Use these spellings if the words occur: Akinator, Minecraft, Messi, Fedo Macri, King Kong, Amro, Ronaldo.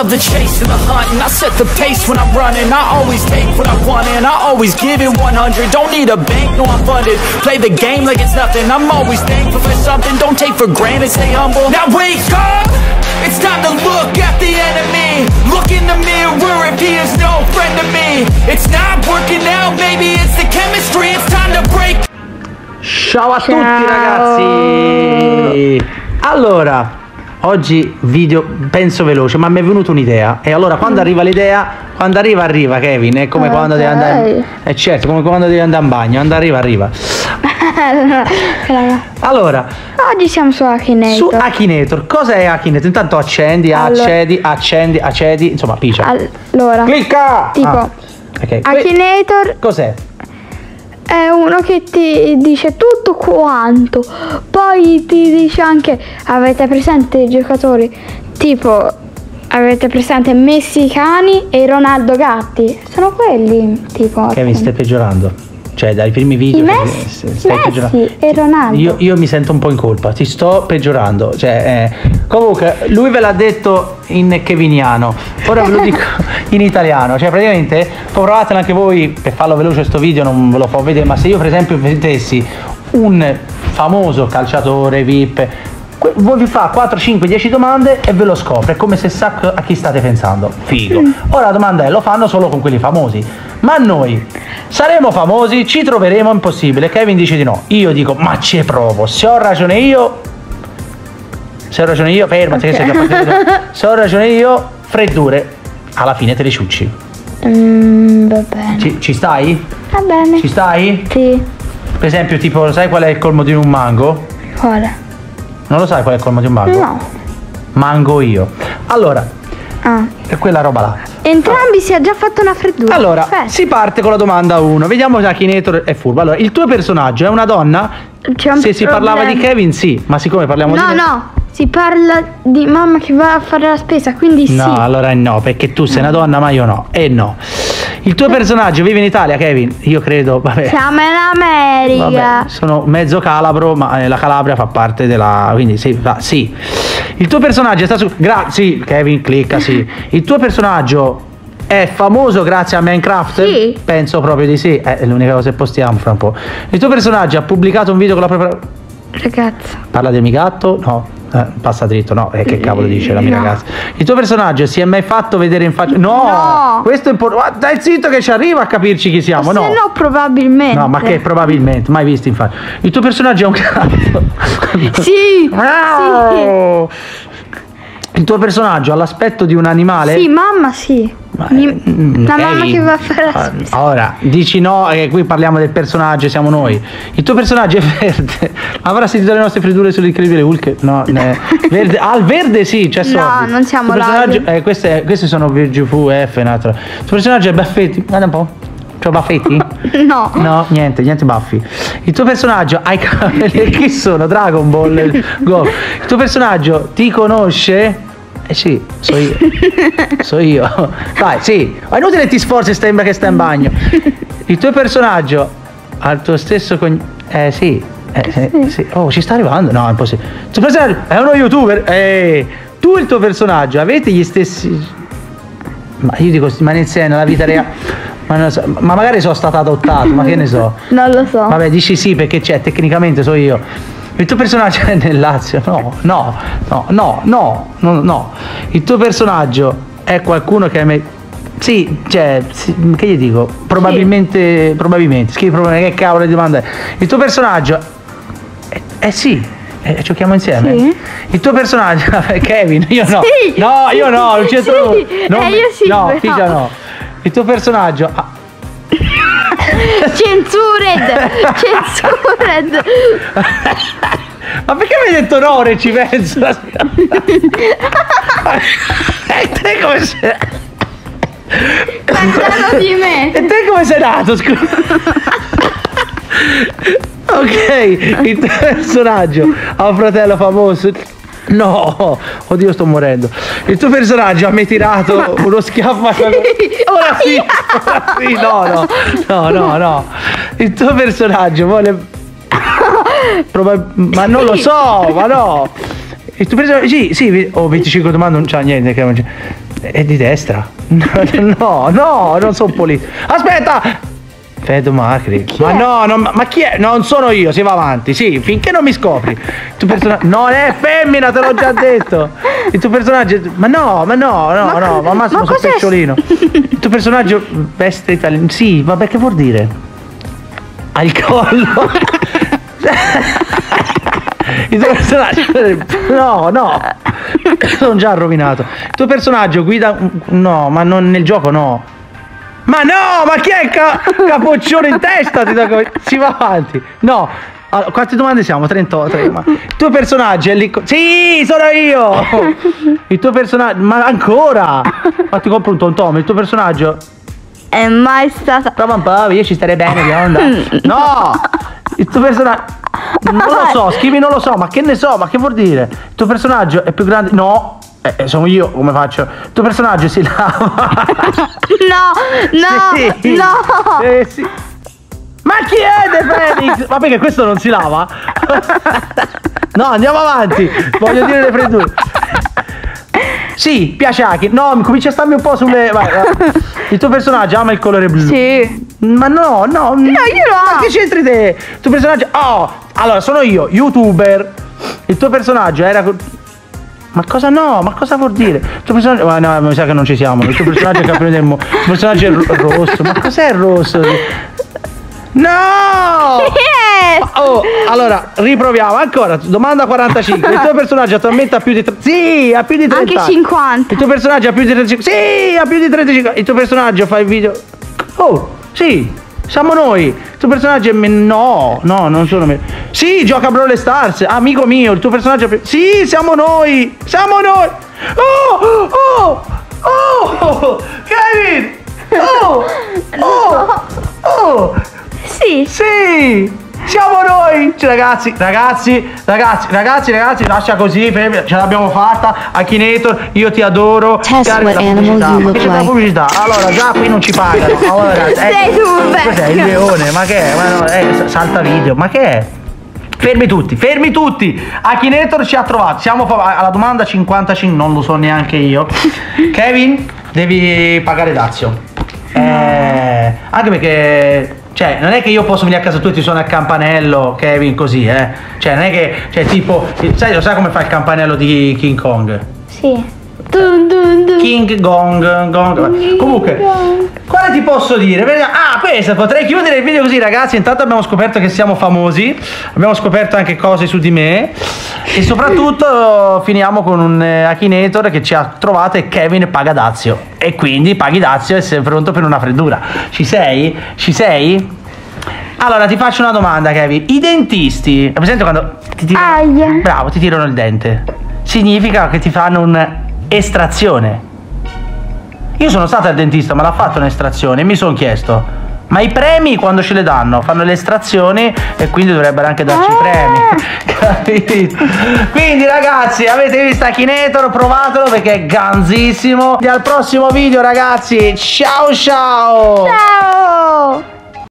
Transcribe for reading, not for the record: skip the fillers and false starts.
love the chase and the hunt, and I set the pace when I'm running. I always take what I want and I always give it 100. Don't need a bank, no I'm funded. Play the game like it's nothing. I'm always thankful for something. Don't take for granted, stay humble. Now wake up! It's time to look at the enemy. Look in the mirror if he is no friend to me. It's not working out, maybe it's the chemistry. It's time to break. Ciao a tutti ragazzi. Allora, oggi video penso veloce, ma mi è venuta un'idea. E allora quando arriva l'idea, quando arriva Kevin. È come quando devi andare, è certo, come quando devi andare in bagno. Quando arriva. Allora, oggi siamo su Akinator. Su Akinator, cosa è Akinator? Intanto accendi, allora, accendi, insomma piccia. Allora, clicca! Tipo, okay. Akinator cos'è? È uno che ti dice tutto quanto. Poi ti dice anche, avete presente i giocatori? Tipo, avete presente Messi Cani e Ronaldo Gatti? Sono quelli, tipo. Che mi stai peggiorando? Cioè dai primi video Messi e Ronaldo. Io mi sento un po' in colpa, ti sto peggiorando, cioè, comunque lui ve l'ha detto in keviniano, ora ve lo dico in italiano, cioè praticamente provatelo anche voi. Per farlo veloce questo video non ve lo può vedere, ma se io per esempio vedessi un famoso calciatore VIP, voi vi fa 4, 5, 10 domande e ve lo scopre, è come se sa a chi state pensando. Figo. Ora la domanda è, lo fanno solo con quelli famosi, ma noi saremo famosi, ci troveremo? Impossibile. Kevin dice di no, io dico ma ci provo, se ho ragione io fermati, okay. Se ho ragione io, freddure, alla fine te le ciucci. Va bene. Ci stai? Va bene. Ci stai? Sì. Per esempio tipo, sai qual è il colmo di un mango? Quale? Non lo sai qual è il colmo di un mango? No. Mango io. Allora. Ah. E quella roba là. Entrambi si è già fatto una freddura. Allora, si parte con la domanda 1. Vediamo se Akinator è furbo. Allora, il tuo personaggio è una donna? Se si parlava di Kevin, sì, ma siccome parliamo di... No, si parla di mamma che va a fare la spesa, quindi sì. No, allora no, perché tu sei una donna, ma io no. No. Il tuo personaggio vive in Italia, Kevin? Io credo, vabbè. Siamo in America. Vabbè, sono mezzo calabro, ma la Calabria fa parte della... Quindi sì, sì. Il tuo personaggio sta su... Grazie, Kevin, clicca, sì. Il tuo personaggio è famoso grazie a Minecraft? Sì. Penso proprio di sì. È l'unica cosa che postiamo fra un po'. Il tuo personaggio ha pubblicato un video con la propria... Ragazza. Parla del mio gatto? No. Passa dritto, no, che cavolo dice la mia ragazza. Il tuo personaggio si è mai fatto vedere in faccia? No. Questo è importante. Dai zitto che ci arriva a capirci chi siamo. No, se no probabilmente. No, ma che probabilmente, mai visto in faccia. Il tuo personaggio è un cazzo. Sì. Wow. Sì. Il tuo personaggio ha l'aspetto di un animale? Sì, mamma sì. La mamma che va a fare la spesa. Ora, dici no, che qui parliamo del personaggio, siamo noi. Il tuo personaggio è verde. Avrà sentito le nostre freddure sull'incredibile Hulk? No, verde. Al verde sì, cioè no, non siamo là. Questi sono VGFU, F, un altro. Il tuo personaggio è baffetti? Guarda un po'. C'ho baffetti? No. No, niente baffi. Il tuo personaggio ha i capelli. Chi sono? Dragon Ball, Go. Il tuo personaggio ti conosce? Eh sì, so io. Dai, sì. È inutile che ti sforzi, sembra che sta in bagno. Il tuo personaggio ha il tuo stesso cognome? Sì. Sì. Oh, ci sta arrivando? No, è impossibile. Il tuo personaggio è uno youtuber? Tu e il tuo personaggio avete gli stessi... Ma io dico, ma nel senso, la vita reale... Ma non lo so. Ma magari sono stata adottata, ma che ne so? Non lo so. Vabbè, dici sì perché c'è, tecnicamente so io. Il tuo personaggio è nel Lazio? No. Il tuo personaggio è qualcuno che hai... Sì, cioè, sì, che gli dico? Probabilmente, sì. Probabilmente, scrivi che cavolo di domanda è? Il tuo personaggio... sì, giochiamo insieme? Sì. Il tuo personaggio... Kevin, io no. Sì. No, io no, non c'entro. Sì. Io sì. No, figlia no. Il tuo personaggio... Censured. Ma perché mi hai detto no? Ci penso. E te come sei? Parlando di me. E te come sei nato? Scusa. Ok, il personaggio ha un fratello famoso. No, oddio sto morendo. Il tuo personaggio mi ha tirato uno schiaffo. Ora sì, no. Il tuo personaggio vuole... Ma non lo so, ma no. Il tuo personaggio... Sì, 25 domande non c'ha niente. È di destra. No, non sono pulito. Aspetta! Fedo Macri. Ma no, ma chi è? Non sono io, si va avanti, sì, finché non mi scopri. Tu personaggio. Non è femmina, te l'ho già detto. Il tuo personaggio. Ma no, ma Massimo sono picciolino. Il tuo personaggio veste italiano. Sì, vabbè, che vuol dire? Al collo. Il tuo personaggio. No. Sono già rovinato. Il tuo personaggio guida. No, ma non nel gioco, no. Ma no, ma chi è il capoccione in testa? Si va avanti. No, allora, quante domande siamo? 38. Ma... il tuo personaggio è lì. Sì, sono io. Il tuo personaggio. Ma ancora? Ma ti compro un tom. Il tuo personaggio è mai stato. Prova un po', io ci starei bene, che onda. No! Il tuo personaggio. Non lo so, scrivi non lo so, ma che ne so, ma che vuol dire? Il tuo personaggio è più grande. No! Sono io, come faccio? Il tuo personaggio si lava. No. Sì. Ma chi è The Phoenix? Ma perché questo non si lava? No, andiamo avanti. Voglio dire le freddure. Sì, piace anche. No, comincia a starmi un po' sulle. Vai. Il tuo personaggio ama il colore blu. Sì. Ma no. No, io lo amo. Ma che c'entri te? Il tuo personaggio. Oh, allora sono io, youtuber. Il tuo personaggio era. Ma cosa no? Ma cosa vuol dire? Il tuo personaggio. Ma no, mi sa che non ci siamo. Il tuo personaggio è campione del mondo. Il personaggio è rosso. Ma cos'è il rosso? No! Yes! Oh, allora, riproviamo ancora. Domanda 45. Il tuo personaggio attualmente ha più di 30. Sì, ha più di 30. Anche 50. Il tuo personaggio ha più di 35. Sì, ha più di 35. Il tuo personaggio fa il video. Oh, sì, siamo noi. Il tuo personaggio è. No, non sono me. Sì, gioca a Brawl Stars. Amico mio, il tuo personaggio è. Sì, siamo noi. Siamo noi. Oh, Kevin. Oh. Sì. Siamo noi. Cioè, ragazzi, lascia così, ce l'abbiamo fatta. Akinator, io ti adoro. Test what animal you look like. Allora, già qui non ci pagano. Allora, sei tu. Cos'è il leone? Ma che è? Ma no, salta video. Ma che è? Fermi tutti! Akinator ci ha trovato. Siamo alla domanda 55, non lo so neanche io. Kevin, devi pagare dazio. Anche perché. Cioè, non è che io posso venire a casa tua e ti suono il campanello, Kevin, così, Cioè, non è che. Cioè, tipo. Lo sai come fa il campanello di King Kong? Sì. King Kong. Comunque, cosa ti posso dire? Pensa, potrei chiudere il video così, ragazzi. Intanto abbiamo scoperto che siamo famosi. Abbiamo scoperto anche cose su di me. E soprattutto finiamo con un Akinator che ci ha trovato e Kevin paga dazio. E quindi paghi dazio e sei pronto per una freddura. Ci sei? Allora ti faccio una domanda, Kevin. I dentisti, è presente quando ti tirano? Aia. Bravo, ti tirano il dente. Significa che ti fanno un estrazione. Io sono stato al dentista, me l'ha fatto un'estrazione e mi sono chiesto: ma i premi quando ce le danno? Fanno le estrazioni e quindi dovrebbero anche darci i premi. Capito? Quindi ragazzi, avete visto Akinator, provatelo perché è ganzissimo. E al prossimo video ragazzi, ciao!